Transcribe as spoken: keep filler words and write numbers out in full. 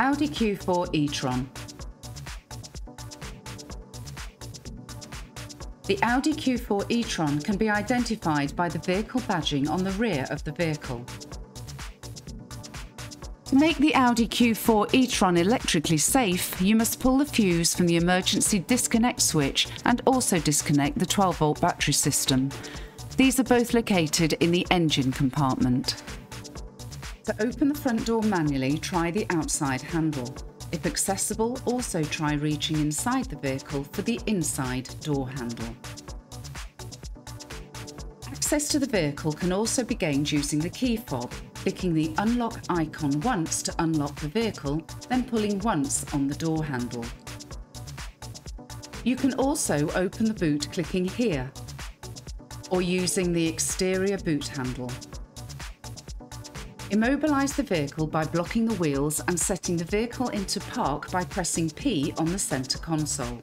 Audi Q four e-tron. The Audi Q four e-tron can be identified by the vehicle badging on the rear of the vehicle. To make the Audi Q four e-tron electrically safe, you must pull the fuse from the emergency disconnect switch and also disconnect the twelve volt battery system. These are both located in the engine compartment. To open the front door manually, try the outside handle. If accessible, also try reaching inside the vehicle for the inside door handle. Access to the vehicle can also be gained using the key fob, clicking the unlock icon once to unlock the vehicle, then pulling once on the door handle. You can also open the boot clicking here, or using the exterior boot handle. Immobilize the vehicle by blocking the wheels and setting the vehicle into park by pressing P on the center console.